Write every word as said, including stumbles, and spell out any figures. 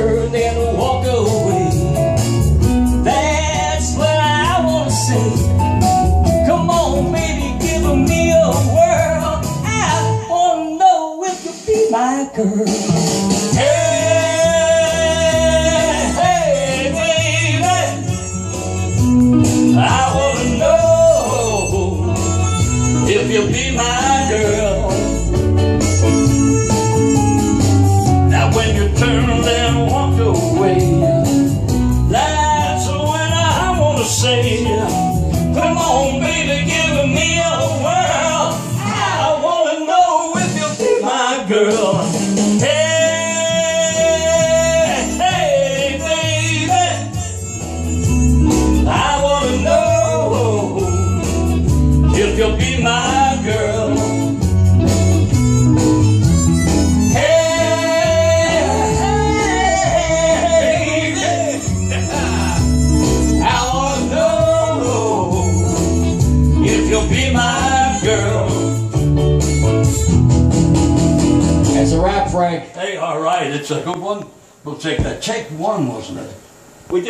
turn and walk away. That's what I want to say. Come on, baby, give me a whirl. I want to know if you'll be my girl. Hey, hey, baby, I want to know if you'll be my girl. When you turn and walk away, that's when I wanna say, come on, baby, give me a whirl. I wanna know if you'll be my girl. Hey, hey, baby, I wanna know if you'll be my girl. Be my girl. That's a wrap, Frank. Hey, all right, it's a good one. We'll take that. Take one, wasn't it? We did.